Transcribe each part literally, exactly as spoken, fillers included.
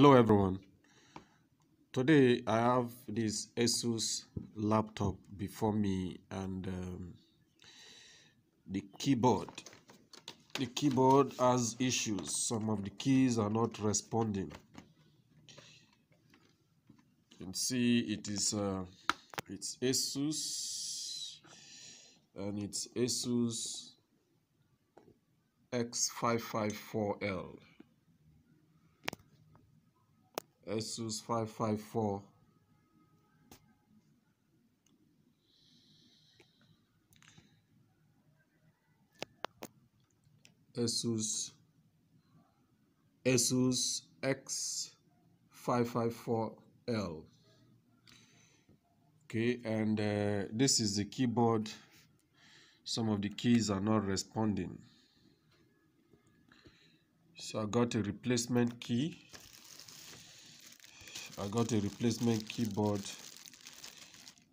Hello everyone, today I have this Asus laptop before me, and um, the keyboard the keyboard has issues. Some of the keys are not responding. You can see it is uh, it's Asus, and it's Asus X five five four L. Asus five five four. Asus Asus X five five four L. Okay, and uh, this is the keyboard. Some of the keys are not responding. So I got a replacement key. I got a replacement keyboard,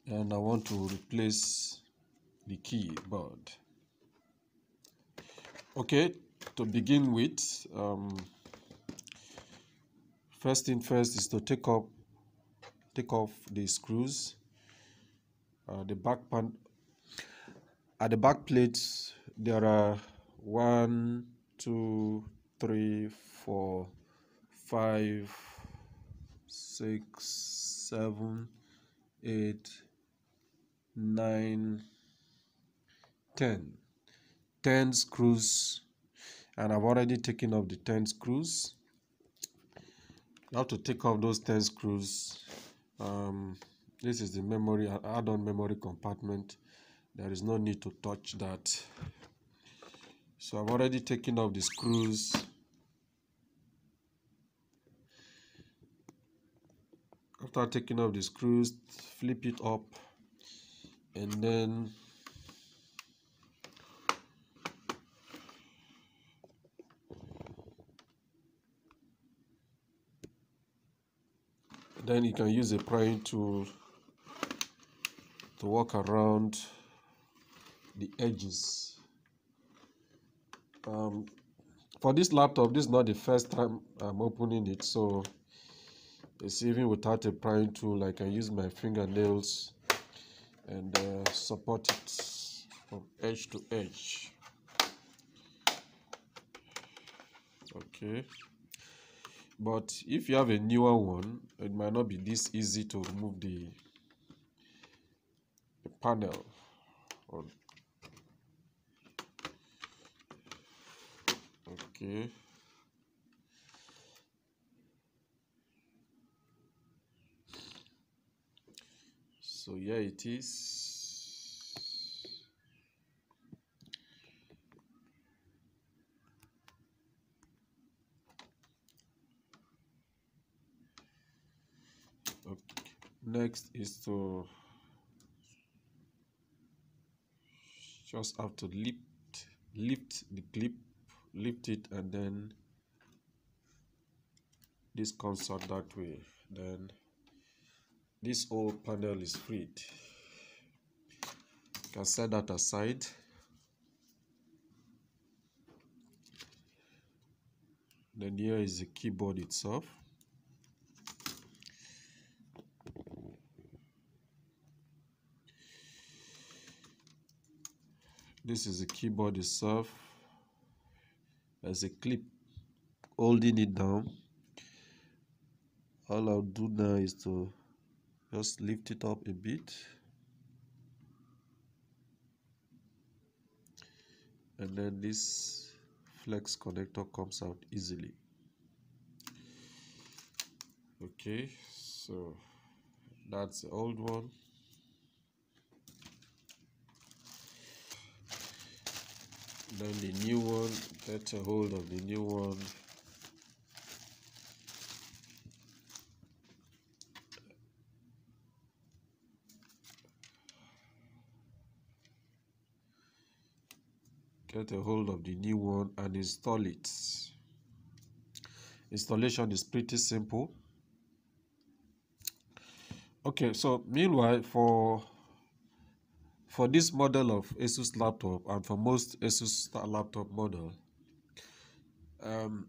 and I want to replace the keyboard. Okay, to begin with, um, first thing first is to take up, take off the screws. Uh, the back pan at the back plate, there are one, two, three, four, five, six, seven, eight, nine, ten. Ten screws, and I've already taken off the ten screws. You have to take off those ten screws. Um, this is the memory add-on memory compartment. There is no need to touch that. So I've already taken off the screws. After taking off the screws, flip it up, and then then you can use a prying tool to work around the edges. Um, for this laptop, this is not the first time I'm opening it, so it's even without a prying tool. I can use my fingernails and uh, support it from edge to edge. Okay, but if you have a newer one, it might not be this easy to remove the, the panel. Okay. So yeah, it is. Okay. Next is to just have to lift, lift the clip, lift it, and then this comes out that way. Then this whole panel is freed. You can set that aside. Then here is the keyboard itself. This is the keyboard itself. There's a clip holding it down. All I'll do now is to just lift it up a bit, and then this flex connector comes out easily. Okay, so that's the old one. Then the new one, get a hold of the new one. Get a hold of the new one and install it. Installation is pretty simple. Okay, so meanwhile, for for this model of Asus laptop, and for most Asus laptop model, um,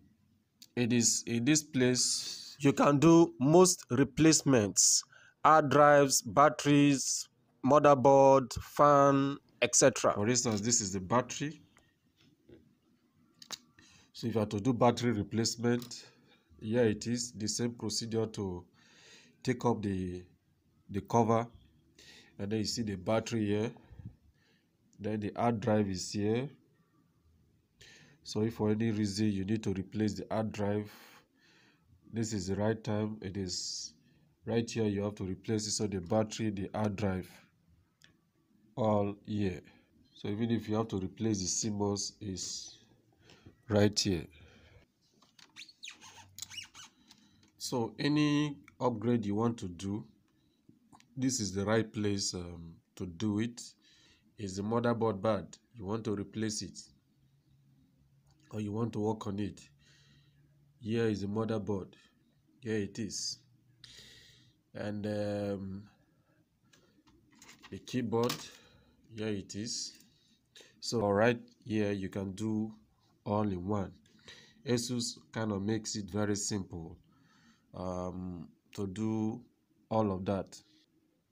it is in this place you can do most replacements: hard drives, batteries, motherboard, fan, et cetera. For instance, this is the battery. So if you are to do battery replacement, here it is, the same procedure to take up the the cover, and then you see the battery here, then the hard drive is here. So if for any reason you need to replace the hard drive, this is the right time. It is right here, you have to replace it. So the battery, the hard drive, all here. So even if you have to replace the C M O S, is right here. So any upgrade you want to do, this is the right place um, to do it. Is the motherboard bad, you want to replace it, or you want to work on it. Here is the motherboard. Here it is. And um, the keyboard, here it is. So all right, here you can do all in one. Asus kind of makes it very simple um, to do all of that.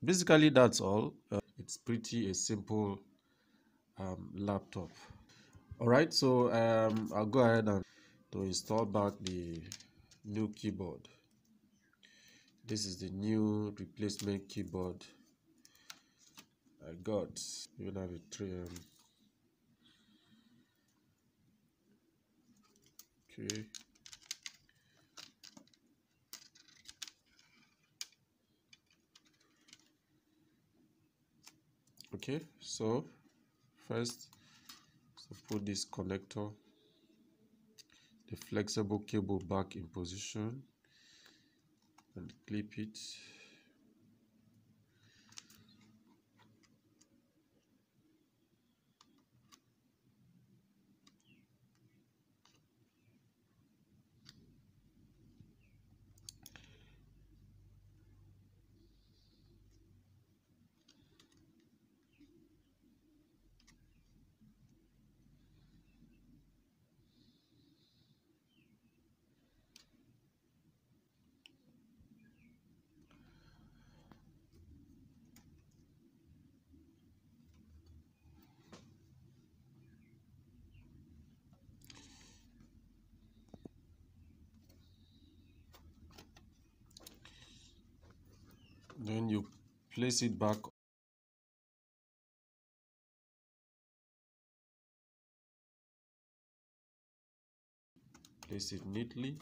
Basically, that's all. Uh, it's pretty a simple um, laptop. All right, so um, I'll go ahead and to install back the new keyboard. This is the new replacement keyboard I got. You have a three M. Okay. Okay, so first, so put this connector, the flexible cable, back in position and clip it. Then you place it back. Place it neatly.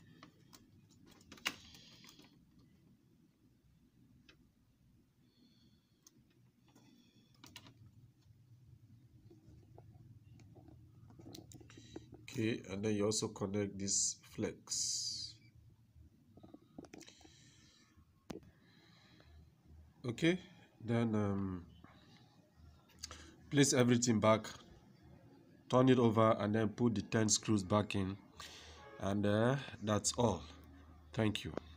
Okay, and then you also connect this flex. Okay, then um, place everything back, turn it over, and then put the ten screws back in, and uh, that's all. Thank you.